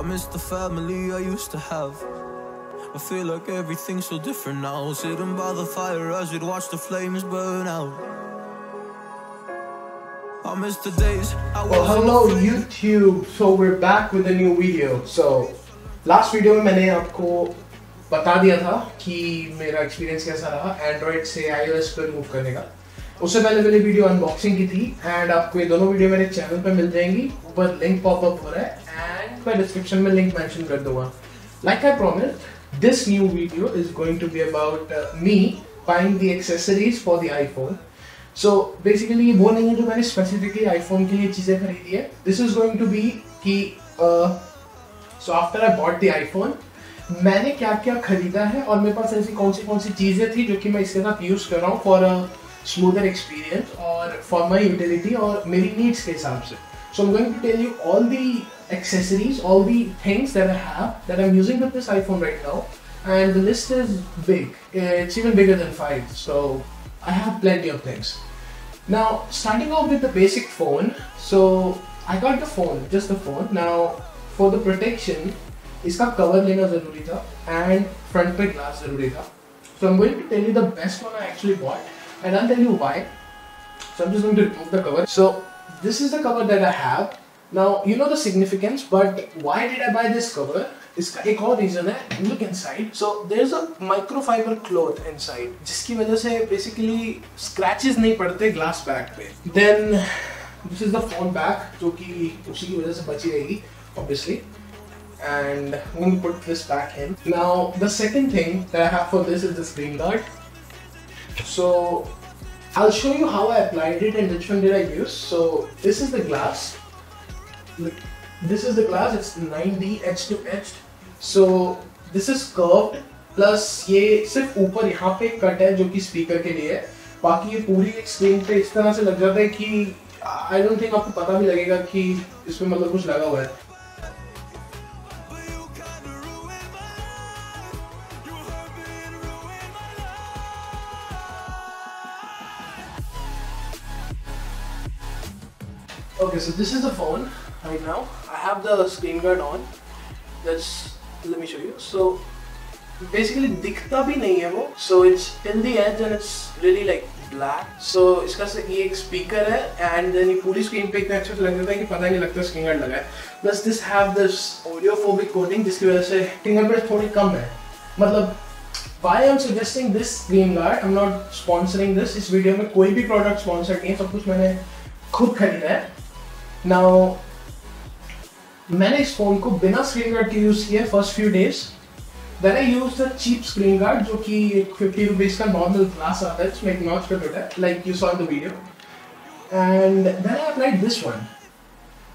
I miss the family I used to have. I feel like everything's so different now. Sitting by the fire as we'd watch the flames burn out. I miss the days I was. Well, hello YouTube. So we're back with a new video. So last video में मैंने आपको बता दिया था कि मेरा experience कैसा रहा Android से iOS पर move करने का. उससे पहले मैंने वीडियो अनबॉक्सिंग की थी एंड आपको ये दोनों वीडियो मेरे चैनल पे मिल जाएंगी. ऊपर लिंक पॉपअप हो रहा है एंड मैं डिस्क्रिप्शन में लिंक मेंशन कर दूंगा. Like I promised, this new video is going to be about me buying the accessories for the iPhone. So basically वो नहीं है जो मैंने स्पेसिफिकली आईफोन के लिए चीज़ें खरीदी है. This is going to be कि so after I bought the iPhone मैंने क्या क्या खरीदा है और मेरे पास ऐसी कौन सी चीज़ें थी जो कि मैं इसके साथ यूज़ कर रहा हूँ for smoother experience or for my utility or मेरी needs के हिसाब से. So I'm going to tell you all the accessories, all the things that I have that I'm using with this iPhone right now, and the list is big. It's even bigger than 5. So I have plenty of things. Now starting off with the basic phone. So I got the phone, just the phone. Now for the protection, इसका cover लेना ज़रूरी था and front पे glass ज़रूरी था. So I'm going to tell you the best one I actually bought. And I'll tell you why. So I'm just going to remove the cover. So this is the cover that I have. Now you know the significance, but why did I buy this cover? इसका एक और reason है. Look inside. So there's a microfiber cloth inside, जिसकी वजह से basically scratches नहीं पड़ते glass back पे. Then this is the phone back, जो कि उसी की वजह से बची रहेगी, obviously. And I'm going to put this back in. Now the second thing that I have for this is the screen guard. So I'll show you how I applied it and which one did I use. So this is the glass. Look, this is the glass. It's 9D edge to edge. So this is curved. Plus ये सिर्फ ऊपर यहाँ पे cut है जो कि speaker के लिए है. बाकी ये पूरी एक screen पे इस तरह से लग जाता है कि I don't think आपको पता भी लगेगा कि इसमें मतलब कुछ लगा हुआ है. Okay, so this is the phone right now. I have the screen guard on. Let me show you. So basically, दिखता भी नहीं है वो. So it's till the edge and it's really like black. So इसका से ये एक speaker है and then ये पूरी screen पे इतना अच्छा लग रहा था कि पता नहीं लगता screen guard लगा है. Plus this have this audiophobic coating जिसकी वजह से fingerprint थोड़ी कम है. मतलब why I'm suggesting this screen guard? I'm not sponsoring this. इस वीडियो में कोई भी product sponsored नहीं है. सब कुछ मैंने खुद खरीदा है. Now, मैंने इस फ़ोन को बिना स्क्रीन गार्ड के यूज़ किया first few days. Then I use the cheap screen guard जो कि एक 50 रुपीज़ का नॉर्मल ग्लास आता है जिसमें एक नॉच फिट होता है like you saw in the video. And then I applied this one.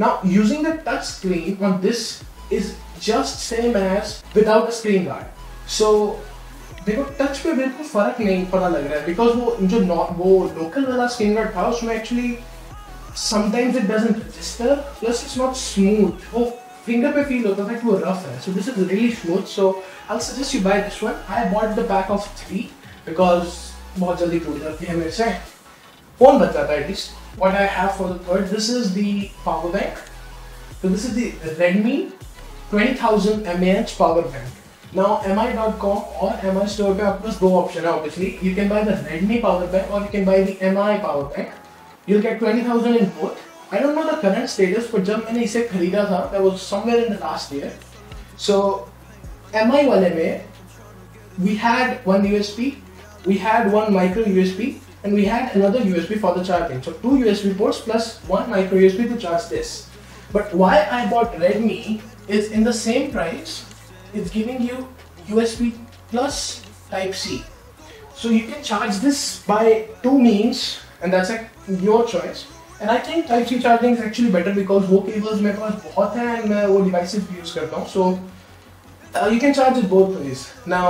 Now using the touch screen on this is just same as without a screen guard. So देखो touch पे बिल्कुल फ़र्क नहीं पता लग रहा है बिकॉज वो जो वो लोकल वाला स्क्रीन गार्ड था उसमें actually sometimes it doesn't register, plus it's not smooth. वो finger पे feel होता था कि वो rough है. So this is really smooth. So I'll suggest you buy this one. I bought the pack of 3 because बहुत जल्दी टूट जाती है मेरे से. Phone बच जाता है at least. What I have for the third, this is the power bank. So this is the Redmi 20,000 mAh power bank. Now MI.com or MI store पे आपके पास 2 option है obviously. You can buy the Redmi power bank or you can buy the MI power bank. You'll get 20,000 in both. I don't know the current status, but जब मैंने इसे खरीदा था, that was somewhere in the last year. So, MI वाले में, we had one USB, we had one micro USB, and we had another USB for the charging. So 2 USB ports plus 1 micro USB to charge this. But why I bought Redmi is in the same price, it's giving you USB plus Type-C. So you can charge this by 2 means. And that's like your choice. And I think Type-C charging is actually better because वो cables मेरे पास बहुत हैं and मैं वो devices भी use करता हूँ. So you can charge it both ways. Now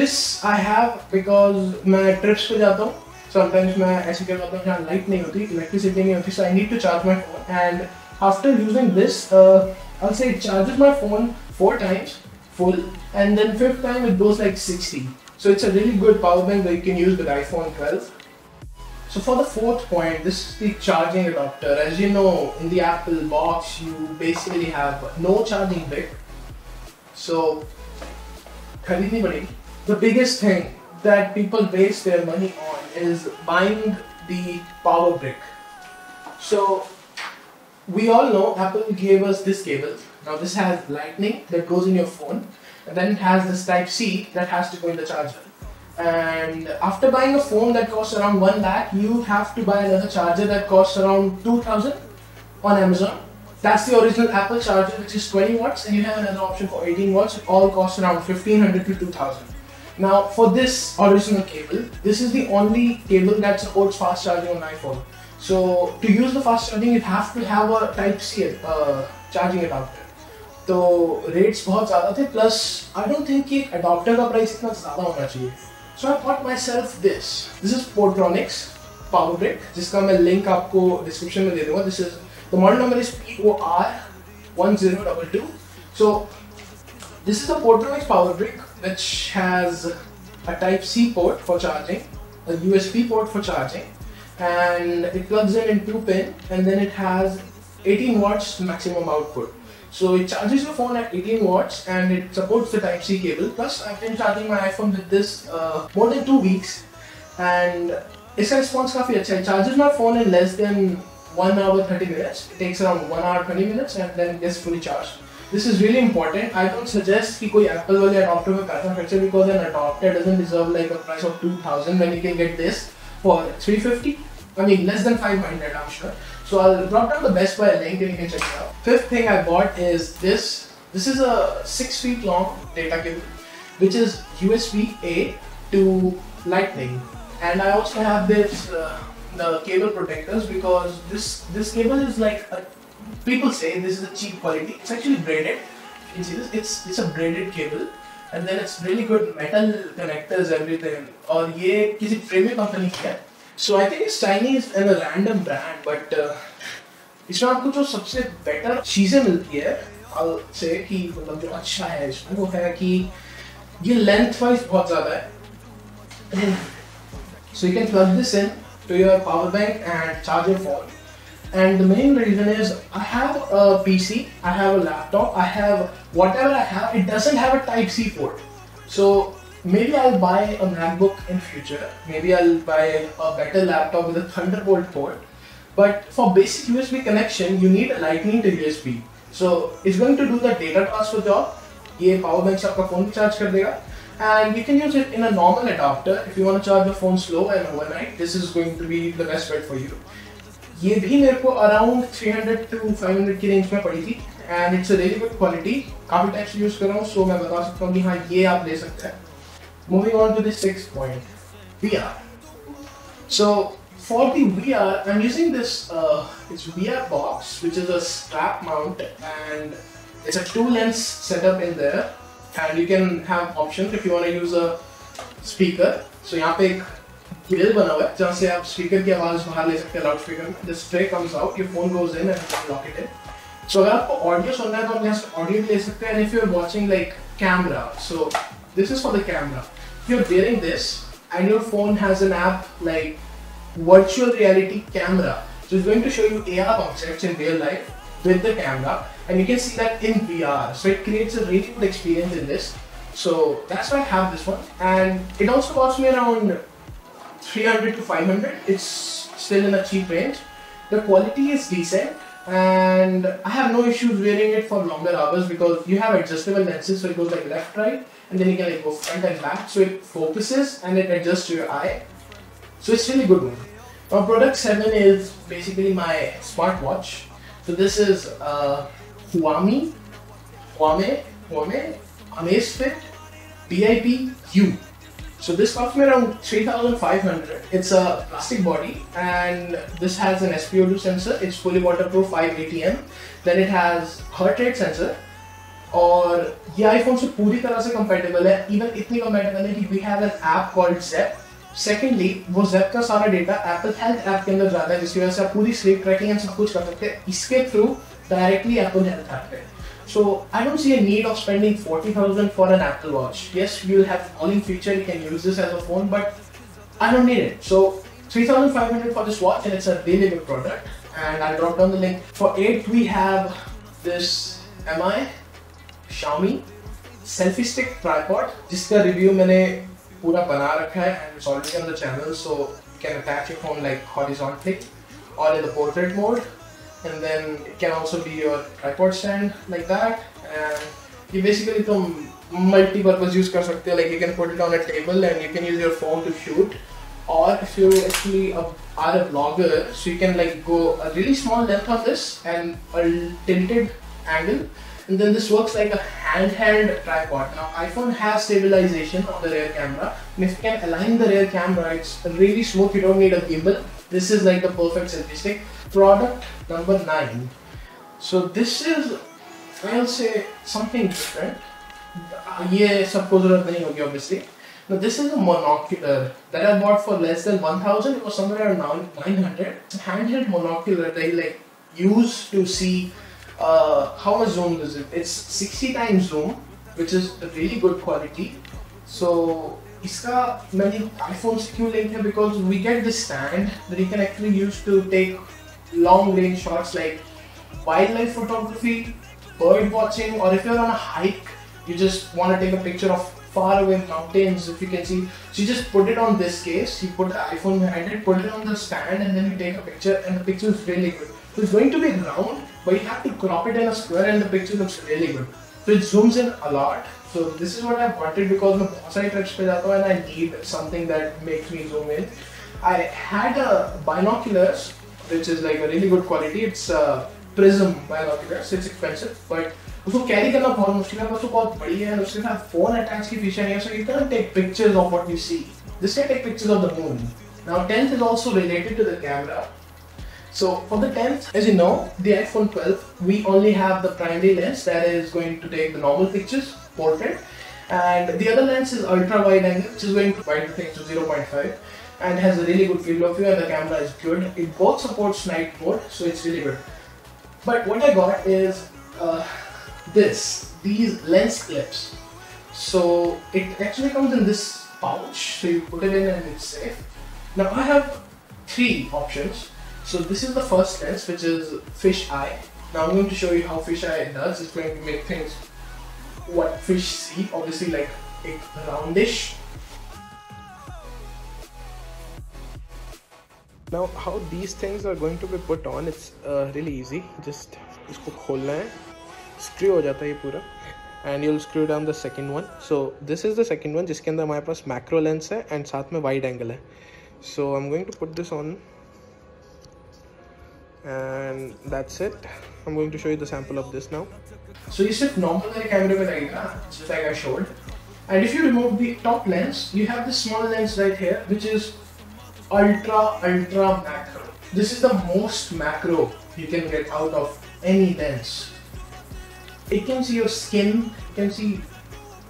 this I have because मैं trips पे जाता हूँ. Sometimes मैं ऐसे कर जाता हूँ जहाँ light नहीं होती, electricity नहीं होती, so I need to charge my phone. And after using this, I'll say it charges my phone 4 times full, and then 5th time it goes like 60. So it's a really good power bank that you can use with iPhone 12. So for the fourth point, this is the charging adapter. As you know, in the Apple box, you basically have no charging brick. So, the biggest thing that people waste their money on is buying the power brick. So, we all know Apple gave us this cable. Now this has lightning that goes in your phone, and then it has this type C that has to go in the charger. And after buying a phone that costs around 1 lakh, you have to buy another charger that costs around 2,000 on Amazon. That's the original Apple charger, which is 20 watts, and you have another option for 18 watts. It all costs around 1,500 to 2,000. Now for this original cable, this is the only cable that supports fast charging on iPhone. So to use the fast charging, you have to have a type C charging adapter. So rates were very high, plus I don't think that the adapter price should be so much. So I bought myself this. This is Portronics power brick, which I will link in the description. This is, the model number is POR-1022. So this is a Portronics power brick which has a type C port for charging, a USB port for charging, and it plugs in 2 pins, and then it has 18 watts maximum output. So it charges your phone at 18 watts and it supports the type C cable. Plus I've been charging my iPhone with this more than 2 weeks, and its response is quite good. It charges my phone in less than 1 hour 30 minutes. It takes around 1 hour 20 minutes and then it gets fully charged. This is really important. I don't suggest that any Apple wale adapter mein karna kharche, because an adapter doesn't deserve like a price of 2,000 when you can get this for 350. I mean less than 500, I'm sure. So I'll drop down the Best Buy link and you can check it out. Fifth thing I bought is this. This is a 6 feet long data cable, which is USB-A to lightning. And I also have this the cable protectors, because this cable is like, people say this is a cheap quality. It's actually braided. You can see this. It's a braided cable, and then it's really good metal connectors, everything. And this is from a company. So I think it's Chinese and a random brand, but it's not कुछ सबसे better चीजें मिलती हैं. I'll say कि मतलब जो अच्छा है इसमें वो है कि ये lengthwise बहुत ज़्यादा है. So you can plug this in to your power bank and charge your phone. And the main reason is I have a PC, I have a laptop, I have whatever I have. It doesn't have a Type C port, so maybe I'll buy a MacBook in future. Maybe I'll buy a better laptop with a Thunderbolt port. But for basic USB connection, you need a lightning to USB. So it's going to do the data transfer job. This power bank will charge your phone. And you can use it in a normal adapter. If you want to charge your phone slow and overnight, this is going to be the best bet for you. This was around 300 to 500 range. And it's a really good quality. I've used it a lot, so I can tell you that you can take it. Moving on to the 6th point, VR. So for the VR, I'm using this it's VR Box, which is a strap mount, and it's a 2-lens setup in there, and you can have options if you want to use a speaker. So here is a grill where you can take the speaker out of the loudspeaker. This tray comes out, your phone goes in and you can lock it in. So if you want to listen to audio, you can audio it, and if you're watching like camera, so this is for the camera. If you're wearing this and your phone has an app like virtual reality camera, so it's going to show you AR concepts in real life with the camera, and you can see that in VR. So it creates a really good experience in this. So that's why I have this one, and it also cost me around 300 to 500. It's still in a cheap range. The quality is decent, and I have no issues wearing it for longer hours because you have adjustable lenses, so it goes like left, right, and then you can like go front and back, so it focuses and it adjusts to your eye. So it's really good one. Now product 7 is basically my smartwatch. So this is Huami Amazfit Bip U. So this cost me around 3,500. It's a plastic body, and this has an SpO2 sensor. It's fully waterproof, 5 ATM. Then it has heart rate sensor. And this iPhone is completely compatible. Even so compatible that we have an app called ZEP. Secondly, वो ZEP का सारा data Apple Health app के अंदर जाता है, जिसकी वजह से आप पूरी sleep tracking and सब कुछ कर सकते हैं इसके through directly Apple Health app पे. So I don't see a need of spending 40,000 for an Apple Watch. Yes, you'll have all in future, you can use this as a phone, but I don't need it. So 3,500 for this watch, and it's a really good product. And I'll drop down the link. For 8, we have this MI Xiaomi selfie stick tripod. Jiska review मैंने पूरा बना रखा है, and it's already on the channel, so you can attach your phone like horizontally or in the portrait mode, and then it can also be your tripod stand like that. And you basically can multi-purpose use kar sakte, like you can put it on a table and you can use your phone to shoot. Or if you actually are a vlogger, so you can like go a really small length on this and a tilted angle, and then this works like a handheld tripod. Now iPhone has stabilization on the rear camera, and if you can align the rear camera, it's really smooth. You don't need a gimbal. This is like the perfect selfie stick. Product number 9. So this is, I'll say, something different. Ye sabko zarurat nahi hogi obviously. Now this is a monocular that I bought for less than 1,000. It was somewhere around 900. It's a handheld monocular that you like use to see how much zoom is it. It's 60 times zoom, which is a really good quality. So iska maine iPhone se kyun linked hai, because we get this stand that you can actually use to take long range shots like wildlife photography, bird watching, or if you're on a hike, you just want to take a picture of far away mountains, if you can see. So you just put it on this case, you put the iPhone behind it, put it on the stand, and then you take a picture, and the picture is really good. So it's going to be round, but you have to crop it in a square, and the picture looks really good. So it zooms in a lot. So this is what I wanted, because I go to trips and I need something that makes me zoom in. I had a binoculars, which is like a really good quality. It's a prism binoculars, so it's expensive, but उसको carry करना बहुत मुश्किल है, बस वो बहुत बड़ी है और उसके साथ फोन अटैच की फीचर नहीं है, so you can take pictures of what you see. This can take pictures of the moon. Now 10th is also related to the camera. So for the 10th, as you know, the iPhone 12, we only have the primary lens that is going to take the normal pictures, portrait, and the other lens is ultra wide angle, which is going to widen things to 0.5, and has a really good field of view, and the camera is good. It both supports night mode, so it's really good. But what I got is these lens clips. So it actually comes in this pouch, so you put it in and it's safe. Now I have 3 options. So this is the first lens, which is fish eye. Now I'm going to show you how fish eye does. It's going to make things what fish see, obviously, like it roundish. Now how these things are going to be put on, it's really easy. Just isko kholna hai. Screw हो जाता है ये पूरा, and you'll screw down the second one. So this is the second one, जिसके अंदर हमारे पास macro lens है and साथ में wide angle है. So I'm going to put this on, and that's it. I'm going to show you the sample of this now. So ये सिर्फ normal वाले कैमरे में लगेगा, just like I showed. And if you remove the top lens, you have this small lens right here, which is ultra macro. This is the most macro you can get out of any lens. It can see your skin, it can see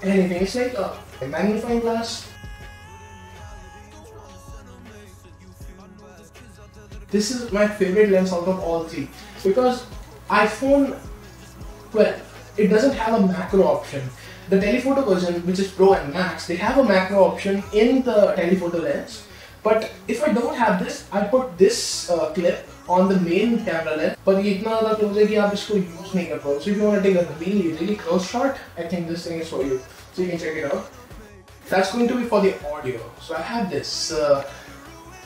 anything. It's like a magnifying glass. This is my favorite lens out of all 3, because iPhone 12, it doesn't have a macro option. The telephoto version, which is Pro and Max, they have a macro option in the telephoto lens. But if I don't have this, I put this clip on the main camera lens, but it's so close that you can't use it. So if you want to take a really close shot, I think this thing is for you. So you can check it out. That's going to be for the audio. So I have this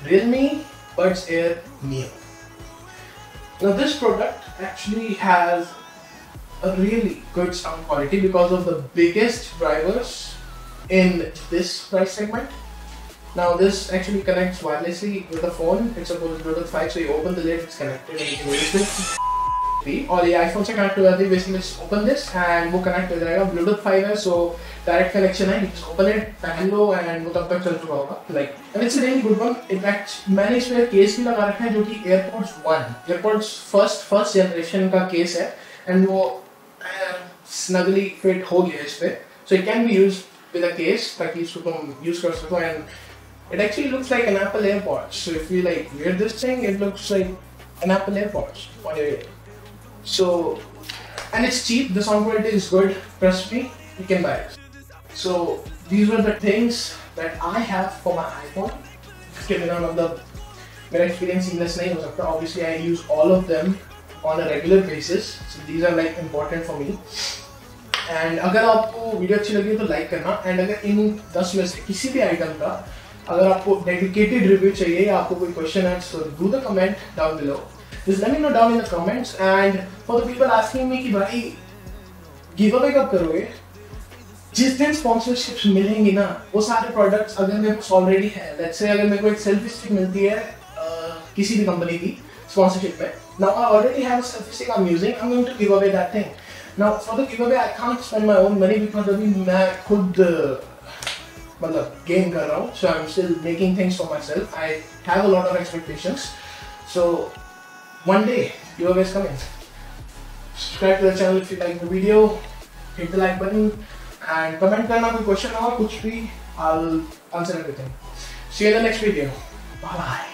Realme Buds Air Neo. Now this product actually has a really good sound quality because of the biggest drivers in this price segment. Now this actually connects wirelessly with the phone. It's a Bluetooth 5, so you open the lid, it's connected, and you can use this. Or the iPhone se connect karke basically just open this and वो connect हो जाएगा. Bluetooth 5 है, so direct connection है. You just open it, पहन लो, and वो तब तक चल चुका होगा. Like, and it's a really good one. In fact, मैंने इसमें केस भी लगा रखा है जो कि AirPods 1, AirPods first generation का केस है, and वो snugly fit हो गया इस पे, so it can be used with a case ताकि इसको तुम use कर सको. And it actually looks like an Apple AirPods. So if you like wear this thing, it looks like an Apple AirPods on your ear. So, and it's cheap. The sound quality is good. Trust me, you can buy it. So these were the things that I have for my iPhone. It's given one of the मेरा experience seamless नहीं हो सकता. Obviously I use all of them on a regular basis, so these are like important for me. And अगर आपको video अच्छी लगी तो like करना. एंड अगर इन 10 में से किसी भी आइटम का अगर आपको डेडिकेटेड रिव्यू चाहिए या आपको कोई क्वेश्चन है, so do the comment down below. Just let me know down in the comments. And for the people asking me कि भाई giveaway कब करोगे, जिस दिन sponsorships मिलेंगी ना वो सारे products अगर मेरे पास already है, let's say अगर मेरे को एक selfie stick मिलती है किसी भी company की sponsorship में, now I already have a selfie stick I'm using, I'm going to give away that thing. Now for the giveaway I can't spend my own money because अभी मैं खुद मतलब game कर रहा हूँ, so I'm still making things for myself. I have a lot of expectations, so one day giveaway is coming. Subscribe to the channel if you like the video, hit the like button and comment karna koi question ho kuch bhi, I'll answer everything. See you in the next video. Bye bye.